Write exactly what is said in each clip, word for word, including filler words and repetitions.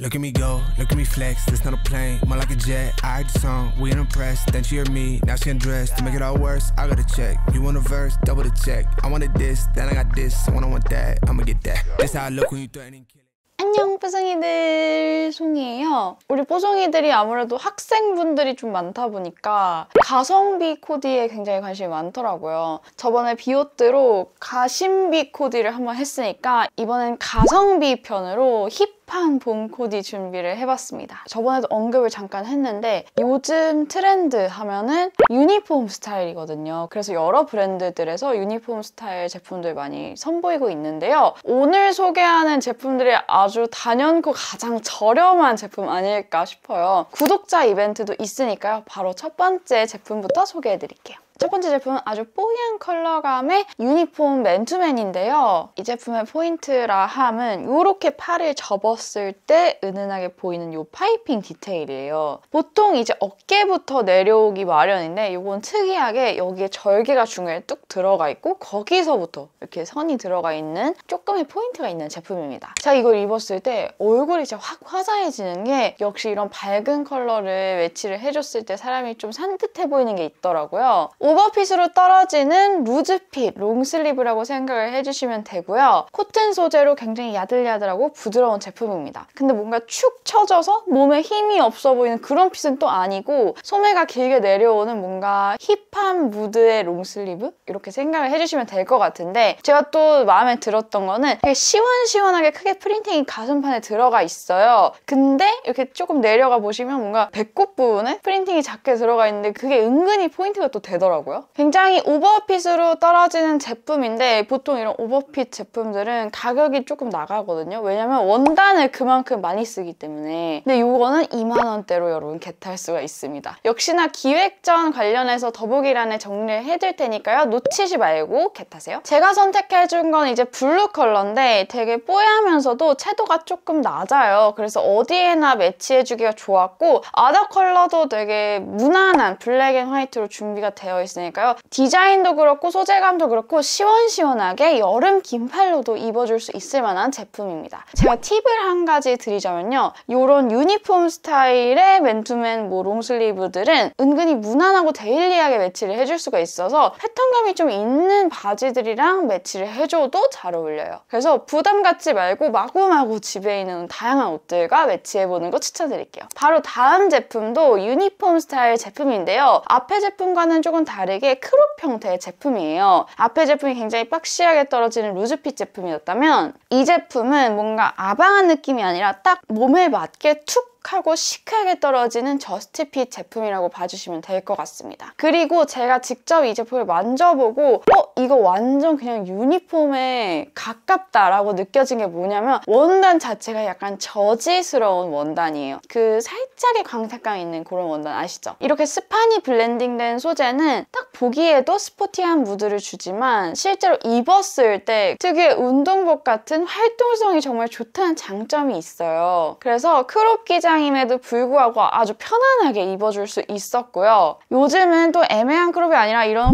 Look at me go, look at me flex, it's not a plane, more like a jet. I heard the song, we unimpressed, then she heard me, now she undressed. To make it all worse, I gotta check, you want a verse, double the check. I wanted this, then I got this, and when I want that, I'ma get that. That's how I look when you threatening kill it. 안녕 뽀송이들, 송이에요. 우리 뽀송이들이 아무래도 학생분들이 좀 많다 보니까 가성비 코디에 굉장히 관심이 많더라고요. 저번에 비오트로 가심비 코디를 한번 했으니까 이번엔 가성비 편으로 힙한 봄 코디 준비를 해봤습니다. 저번에도 언급을 잠깐 했는데 요즘 트렌드 하면은 유니폼 스타일이거든요. 그래서 여러 브랜드들에서 유니폼 스타일 제품들 많이 선보이고 있는데요. 오늘 소개하는 제품들이 아주 단연코 가장 저렴한 제품 아닐까 싶어요. 구독자 이벤트도 있으니까요. 바로 첫 번째 제품부터 소개해드릴게요. 첫 번째 제품은 아주 뽀얀 컬러감의 유니폼 맨투맨인데요. 이 제품의 포인트라 함은 이렇게 팔을 접었을 때 은은하게 보이는 이 파이핑 디테일이에요. 보통 이제 어깨부터 내려오기 마련인데 이건 특이하게 여기에 절개가 중간에 뚝 들어가 있고 거기서부터 이렇게 선이 들어가 있는 조금의 포인트가 있는 제품입니다. 제가 이걸 입었을 때 얼굴이 진짜 확 화사해지는 게 역시 이런 밝은 컬러를 매치를 해줬을 때 사람이 좀 산뜻해 보이는 게 있더라고요. 오버핏으로 떨어지는 루즈핏, 롱슬리브라고 생각을 해주시면 되고요. 코튼 소재로 굉장히 야들야들하고 부드러운 제품입니다. 근데 뭔가 축 처져서 몸에 힘이 없어 보이는 그런 핏은 또 아니고 소매가 길게 내려오는 뭔가 힙한 무드의 롱슬리브? 이렇게 생각을 해주시면 될 것 같은데 제가 또 마음에 들었던 거는 되게 시원시원하게 크게 프린팅이 가슴판에 들어가 있어요. 근데 이렇게 조금 내려가 보시면 뭔가 배꼽 부분에 프린팅이 작게 들어가 있는데 그게 은근히 포인트가 또 되더라고요. 굉장히 오버핏으로 떨어지는 제품인데 보통 이런 오버핏 제품들은 가격이 조금 나가거든요. 왜냐면 원단을 그만큼 많이 쓰기 때문에. 근데 이거는 이만 원대로 여러분 겟할 수가 있습니다. 역시나 기획전 관련해서 더보기란에 정리를 해둘 테니까요. 놓치지 말고 겟하세요. 제가 선택해준 건 이제 블루 컬러인데 되게 뽀얗면서도 채도가 조금 낮아요. 그래서 어디에나 매치해주기가 좋았고 아더 컬러도 되게 무난한 블랙 앤 화이트로 준비가 되어 있으니까요. 디자인도 그렇고 소재감도 그렇고 시원시원하게 여름 긴팔로도 입어줄 수 있을 만한 제품입니다. 제가 팁을 한 가지 드리자면요. 이런 유니폼 스타일의 맨투맨 뭐 롱슬리브들은 은근히 무난하고 데일리하게 매치를 해줄 수가 있어서 패턴감이 좀 있는 바지들이랑 매치를 해줘도 잘 어울려요. 그래서 부담 갖지 말고 마구마구 집에 있는 다양한 옷들과 매치해보는 거 추천드릴게요. 바로 다음 제품도 유니폼 스타일 제품인데요. 앞에 제품과는 조금 다르게 크롭 형태의 제품이에요. 앞에 제품이 굉장히 박시하게 떨어지는 루즈핏 제품이었다면 이 제품은 뭔가 아방한 느낌이 아니라 딱 몸에 맞게 툭 하고 시크하게 떨어지는 저스트핏 제품이라고 봐주시면 될 것 같습니다. 그리고 제가 직접 이 제품을 만져보고 어? 이거 완전 그냥 유니폼에 가깝다라고 느껴진 게 뭐냐면 원단 자체가 약간 저지스러운 원단이에요. 그 살짝의 광택감 있는 그런 원단 아시죠? 이렇게 스판이 블렌딩된 소재는 딱 보기에도 스포티한 무드를 주지만 실제로 입었을 때 특유의 운동복 같은 활동성이 정말 좋다는 장점이 있어요. 그래서 크롭 기장 임에도 불구하고 아주 편안하게 입어줄 수 있었고요. 요즘은 또 애매한 크롭이 아니라 이런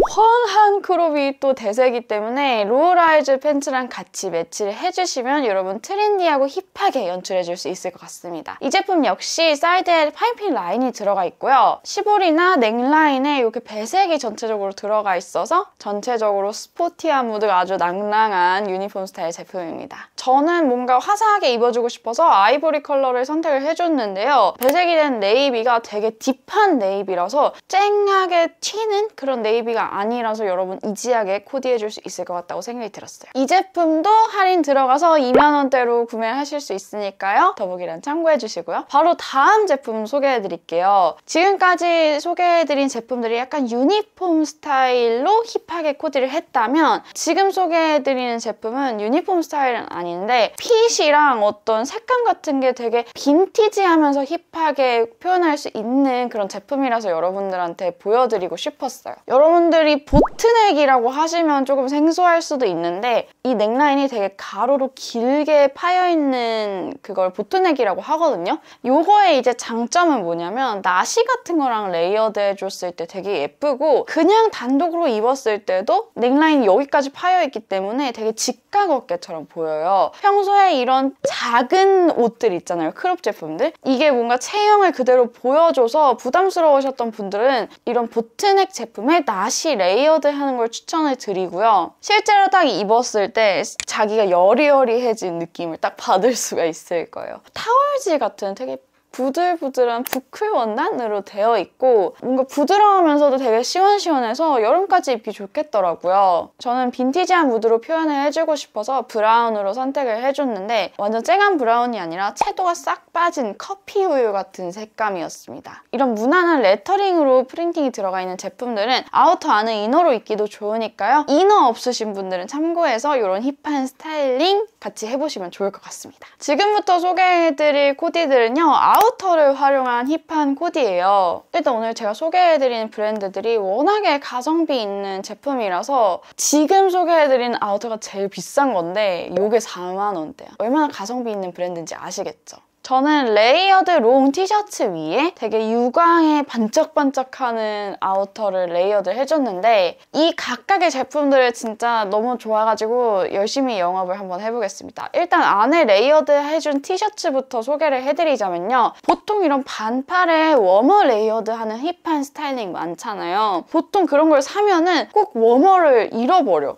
훤한 크롭이 또 대세이기 때문에 로우라이즈 팬츠랑 같이 매치를 해주시면 여러분 트렌디하고 힙하게 연출해줄 수 있을 것 같습니다. 이 제품 역시 사이드에 파이핑 라인이 들어가 있고요. 시보리나 넥라인에 이렇게 배색이 전체적으로 들어가 있어서 전체적으로 스포티한 무드가 아주 낭낭한 유니폼 스타일 제품입니다. 저는 뭔가 화사하게 입어주고 싶어서 아이보리 컬러를 선택을 해줬는데 배색이 된 네이비가 되게 딥한 네이비라서 쨍하게 튀는 그런 네이비가 아니라서 여러분 이지하게 코디해줄 수 있을 것 같다고 생각이 들었어요. 이 제품도 할인 들어가서 이만 원대로 구매하실 수 있으니까요. 더보기란 참고해주시고요. 바로 다음 제품 소개해드릴게요. 지금까지 소개해드린 제품들이 약간 유니폼 스타일로 힙하게 코디를 했다면 지금 소개해드리는 제품은 유니폼 스타일은 아닌데 핏이랑 어떤 색감 같은 게 되게 빈티지한 섹시하면서 힙하게 표현할 수 있는 그런 제품이라서 여러분들한테 보여드리고 싶었어요. 여러분들이 보트넥이라고 하시면 조금 생소할 수도 있는데 이 넥라인이 되게 가로로 길게 파여있는 그걸 보트넥이라고 하거든요. 요거의 이제 장점은 뭐냐면 나시 같은 거랑 레이어드 해줬을 때 되게 예쁘고 그냥 단독으로 입었을 때도 넥라인이 여기까지 파여있기 때문에 되게 직각 어깨처럼 보여요. 평소에 이런 작은 옷들 있잖아요. 크롭 제품들. 이게 뭔가 체형을 그대로 보여줘서 부담스러우셨던 분들은 이런 보트넥 제품에 나시 레이어드 하는 걸 추천을 드리고요. 실제로 딱 입었을 때 자기가 여리여리해진 느낌을 딱 받을 수가 있을 거예요. 타월지 같은 되게 부들부들한 부클 원단으로 되어 있고 뭔가 부드러우면서도 되게 시원시원해서 여름까지 입기 좋겠더라고요. 저는 빈티지한 무드로 표현을 해주고 싶어서 브라운으로 선택을 해줬는데 완전 쨍한 브라운이 아니라 채도가 싹 빠진 커피 우유 같은 색감이었습니다. 이런 무난한 레터링으로 프린팅이 들어가 있는 제품들은 아우터 안은 이너로 입기도 좋으니까요. 이너 없으신 분들은 참고해서 이런 힙한 스타일링 같이 해보시면 좋을 것 같습니다. 지금부터 소개해드릴 코디들은요. 아우터를 활용한 힙한 코디예요. 일단 오늘 제가 소개해드리는 브랜드들이 워낙에 가성비 있는 제품이라서 지금 소개해드리는 아우터가 제일 비싼 건데 요게 사만 원대야. 얼마나 가성비 있는 브랜드인지 아시겠죠? 저는 레이어드 롱 티셔츠 위에 되게 유광에 반짝반짝하는 아우터를 레이어드를 해줬는데 이 각각의 제품들을 진짜 너무 좋아가지고 열심히 영업을 한번 해보겠습니다. 일단 안에 레이어드 해준 티셔츠부터 소개를 해드리자면요. 보통 이런 반팔에 워머 레이어드하는 힙한 스타일링 많잖아요. 보통 그런 걸 사면은 꼭 워머를 잃어버려.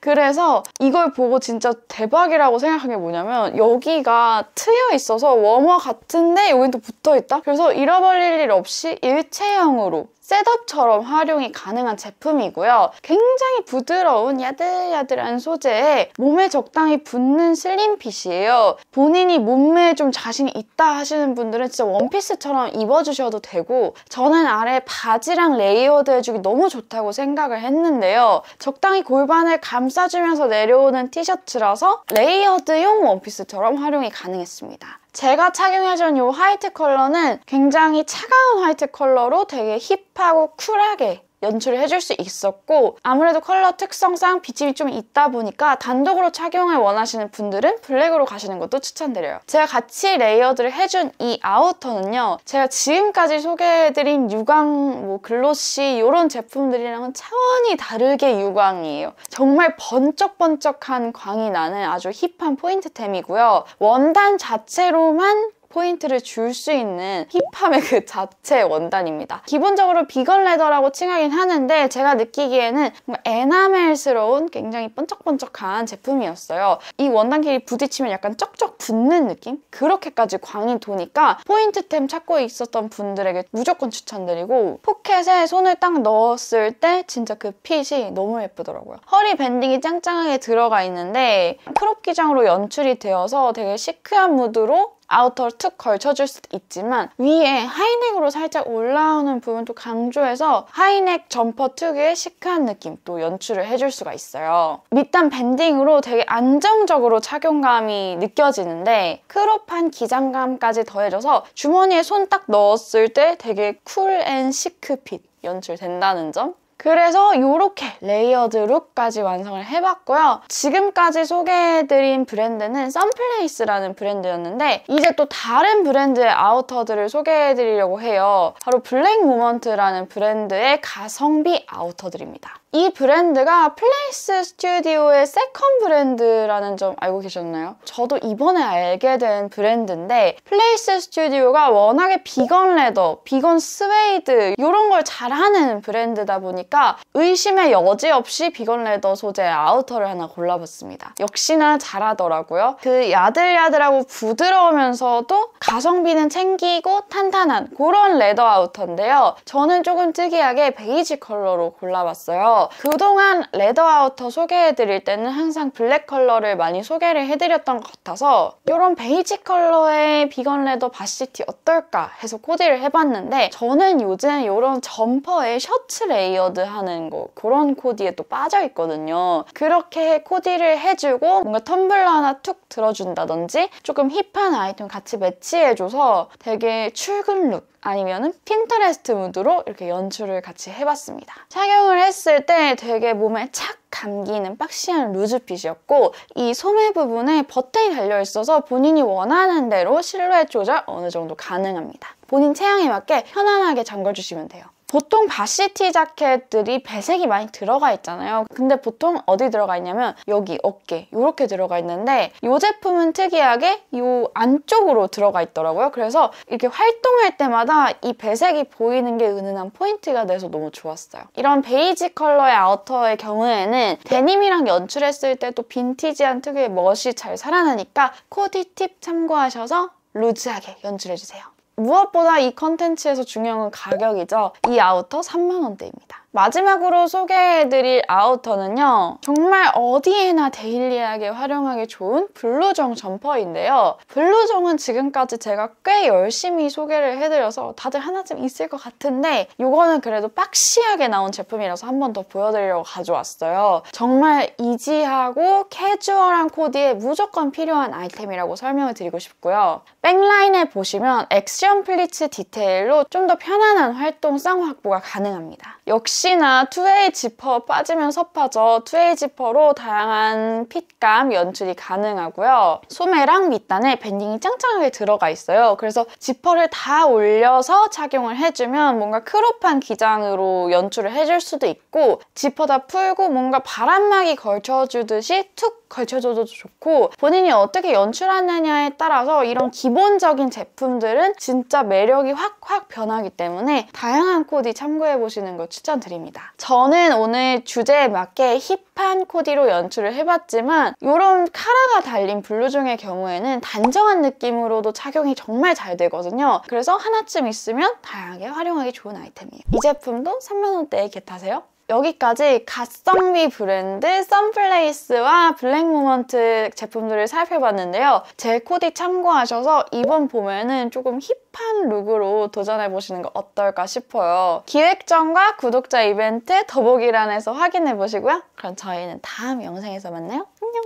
그래서 이걸 보고 진짜 대박이라고 생각한 게 뭐냐면 여기가 트여 있어서 워머 같은데 여긴 또 붙어있다? 그래서 잃어버릴 일 없이 일체형으로 셋업처럼 활용이 가능한 제품이고요. 굉장히 부드러운 야들야들한 소재에 몸에 적당히 붙는 슬림핏이에요. 본인이 몸매에 좀 자신이 있다 하시는 분들은 진짜 원피스처럼 입어주셔도 되고 저는 아래 바지랑 레이어드 해주기 너무 좋다고 생각을 했는데요. 적당히 골반을 감싸주면서 내려오는 티셔츠라서 레이어드용 원피스처럼 활용이 가능했습니다. 제가 착용해준 이 화이트 컬러는 굉장히 차가운 화이트 컬러로 되게 힙하고 쿨하게 연출을 해줄 수 있었고 아무래도 컬러 특성상 비침이 좀 있다 보니까 단독으로 착용을 원하시는 분들은 블랙으로 가시는 것도 추천드려요. 제가 같이 레이어드를 해준 이 아우터는요. 제가 지금까지 소개해드린 유광, 뭐 글로시 이런 제품들이랑은 차원이 다르게 유광이에요. 정말 번쩍번쩍한 광이 나는 아주 힙한 포인트템이고요. 원단 자체로만 포인트를 줄 수 있는 힙함의 그 자체 원단입니다. 기본적으로 비건 레더라고 칭하긴 하는데 제가 느끼기에는 에나멜스러운 굉장히 번쩍번쩍한 제품이었어요. 이 원단끼리 부딪히면 약간 쩍쩍 붙는 느낌? 그렇게까지 광이 도니까 포인트템 찾고 있었던 분들에게 무조건 추천드리고 포켓에 손을 딱 넣었을 때 진짜 그 핏이 너무 예쁘더라고요. 허리 밴딩이 짱짱하게 들어가 있는데 크롭 기장으로 연출이 되어서 되게 시크한 무드로 아우터를 툭 걸쳐줄 수도 있지만 위에 하이넥으로 살짝 올라오는 부분도 강조해서 하이넥 점퍼 특유의 시크한 느낌 또 연출을 해줄 수가 있어요. 밑단 밴딩으로 되게 안정적으로 착용감이 느껴지는데 크롭한 기장감까지 더해져서 주머니에 손 딱 넣었을 때 되게 쿨 앤 시크 핏 연출된다는 점. 그래서 이렇게 레이어드 룩까지 완성을 해봤고요. 지금까지 소개해드린 브랜드는 썬플레이스라는 브랜드였는데 이제 또 다른 브랜드의 아우터들을 소개해드리려고 해요. 바로 블랙 모먼트라는 브랜드의 가성비 아우터들입니다. 이 브랜드가 플레이스 스튜디오의 세컨 브랜드라는 점 알고 계셨나요? 저도 이번에 알게 된 브랜드인데 플레이스 스튜디오가 워낙에 비건 레더, 비건 스웨이드 이런 걸 잘하는 브랜드다 보니까 의심의 여지 없이 비건 레더 소재의 아우터를 하나 골라봤습니다. 역시나 잘하더라고요. 그 야들야들하고 부드러우면서도 가성비는 챙기고 탄탄한 그런 레더 아우터인데요. 저는 조금 특이하게 베이지 컬러로 골라봤어요. 있고요. 그동안 레더 아우터 소개해드릴 때는 항상 블랙 컬러를 많이 소개를 해드렸던 것 같아서 이런 베이지 컬러의 비건 레더 바시티 어떨까 해서 코디를 해봤는데, 저는 요즘 이런 점퍼에 셔츠 레이어드 하는 거 그런 코디에 또 빠져있거든요. 그렇게 코디를 해주고 뭔가 텀블러 하나 툭 들어준다든지 조금 힙한 아이템 같이 매치해줘서 되게 출근 룩 아니면은 핀터레스트 무드로 이렇게 연출을 같이 해봤습니다. 착용을 했을 때 되게 몸에 착 감기는 박시한 루즈핏이었고, 이 소매 부분에 버튼이 달려있어서 본인이 원하는 대로 실루엣 조절 어느 정도 가능합니다. 본인 체형에 맞게 편안하게 잠궈주시면 돼요. 보통 바시티 자켓들이 배색이 많이 들어가 있잖아요. 근데 보통 어디 들어가 있냐면 여기 어깨 이렇게 들어가 있는데, 이 제품은 특이하게 이 안쪽으로 들어가 있더라고요. 그래서 이렇게 활동할 때마다 이 배색이 보이는 게 은은한 포인트가 돼서 너무 좋았어요. 이런 베이지 컬러의 아우터의 경우에는 데님이랑 연출했을 때도 빈티지한 특유의 멋이 잘 살아나니까 코디 팁 참고하셔서 루즈하게 연출해주세요. 무엇보다 이 컨텐츠에서 중요한 건 가격이죠. 이 아우터 삼만 원대입니다. 마지막으로 소개해드릴 아우터는요, 정말 어디에나 데일리하게 활용하기 좋은 블루종 점퍼인데요. 블루종은 지금까지 제가 꽤 열심히 소개를 해드려서 다들 하나쯤 있을 것 같은데, 이거는 그래도 박시하게 나온 제품이라서 한 번 더 보여드리려고 가져왔어요. 정말 이지하고 캐주얼한 코디에 무조건 필요한 아이템이라고 설명을 드리고 싶고요. 백라인에 보시면 액션 플리츠 디테일로 좀 더 편안한 활동성 확보가 가능합니다. 역시 혹시나 투웨이 지퍼 빠지면 섭하죠. 투웨이 지퍼로 다양한 핏감 연출이 가능하고요. 소매랑 밑단에 밴딩이 짱짱하게 들어가 있어요. 그래서 지퍼를 다 올려서 착용을 해주면 뭔가 크롭한 기장으로 연출을 해줄 수도 있고, 지퍼 다 풀고 뭔가 바람막이 걸쳐주듯이 툭 걸쳐줘도 좋고, 본인이 어떻게 연출하느냐에 따라서 이런 기본적인 제품들은 진짜 매력이 확확 변하기 때문에 다양한 코디 참고해보시는 거 추천드립니다. 저는 오늘 주제에 맞게 힙한 코디로 연출을 해봤지만, 이런 카라가 달린 블루종의 경우에는 단정한 느낌으로도 착용이 정말 잘 되거든요. 그래서 하나쯤 있으면 다양하게 활용하기 좋은 아이템이에요. 이 제품도 삼만 원대에 겟하세요. 여기까지 가성비 브랜드 썬플레이스와 블랙모먼트 제품들을 살펴봤는데요. 제 코디 참고하셔서 이번 봄에는 조금 힙한 룩으로 도전해보시는 거 어떨까 싶어요. 기획전과 구독자 이벤트 더보기란에서 확인해보시고요. 그럼 저희는 다음 영상에서 만나요. 안녕!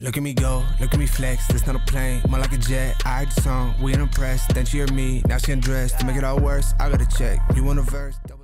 Look at me go, look at me flex, it's not a plane, more like a jet, I heard the song, we unimpressed, then she heard me, now she undressed, to make it all worse, I gotta check, you want a verse, don't